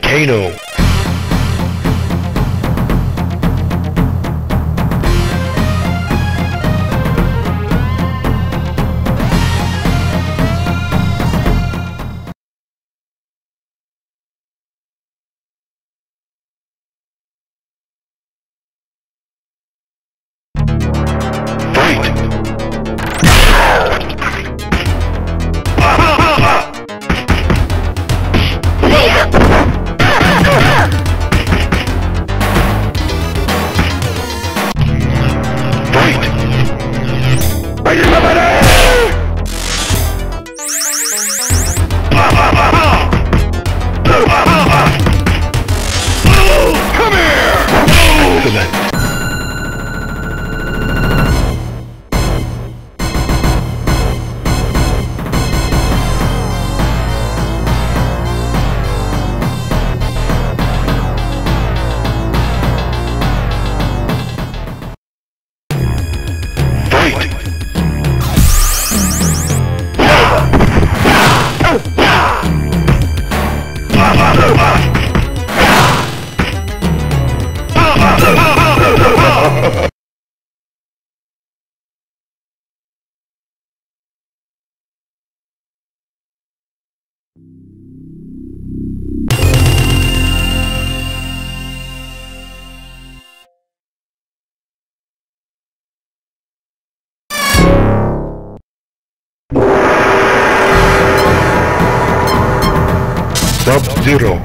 Kano. Sub-Zero.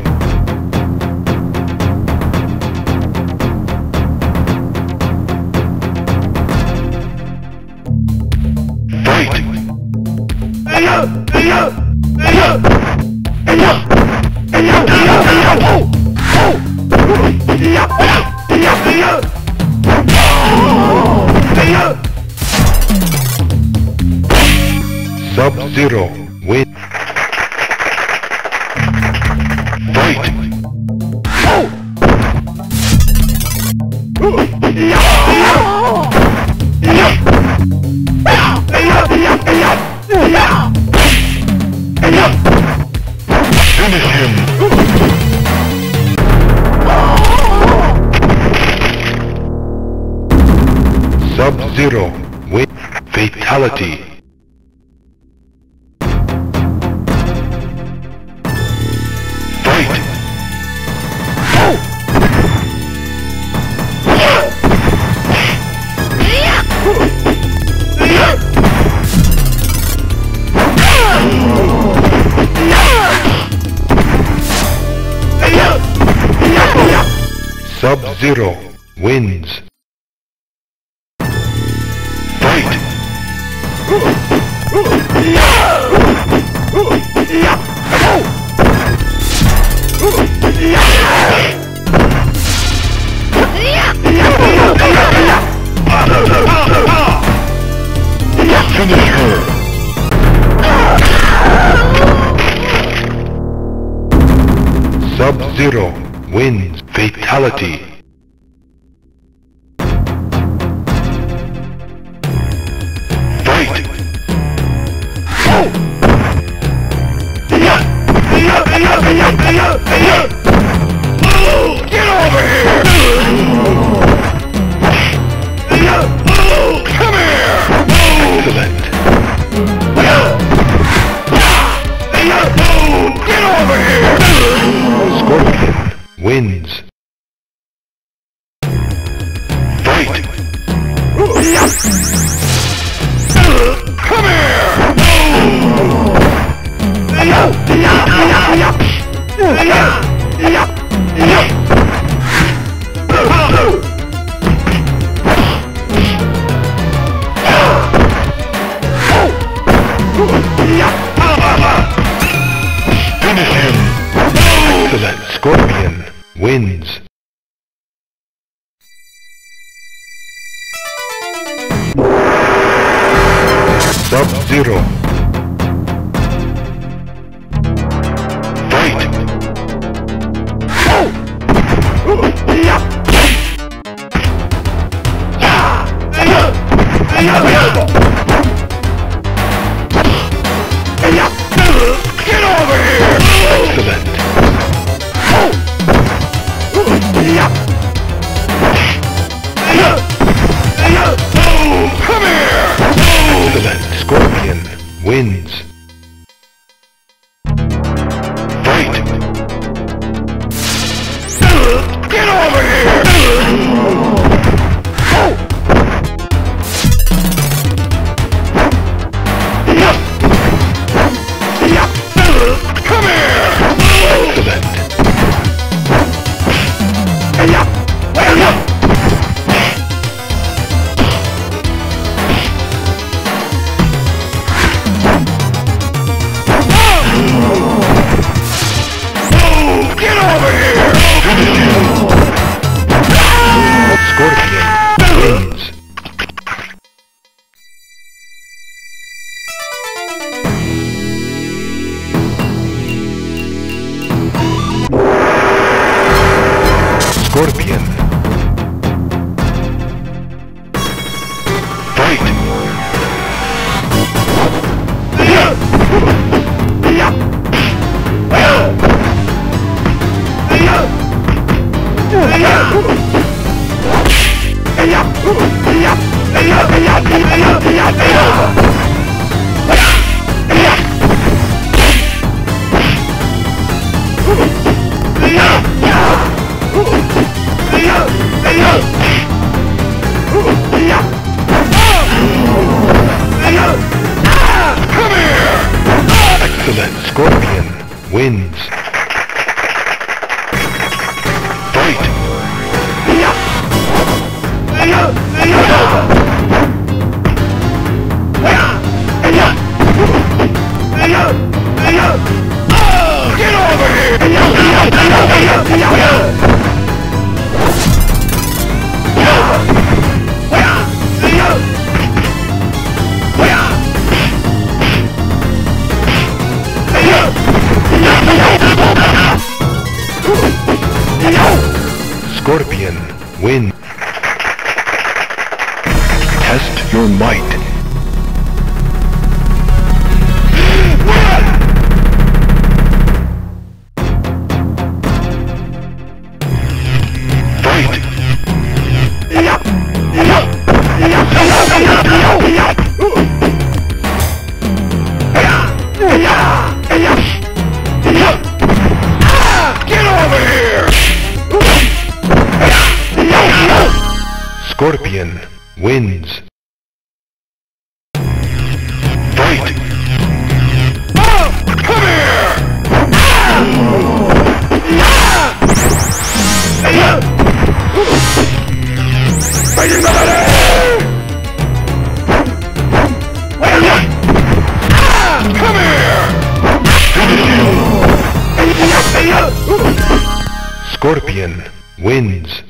Sub-Zero win. Fight. Finish him. Sub-Zero with Fatality. Fight! Sub-Zero wins. Finish her. Sub-Zero wins. Fatality. Wins. Fight. Come here. Finish him. Excellent. Scorpion wins. Sub-Zero. Fight! Scorpion wins. Scorpion wins. Test your might. Scorpion wins. Fight! Oh, come here! Fighting the money! Come here! Scorpion wins.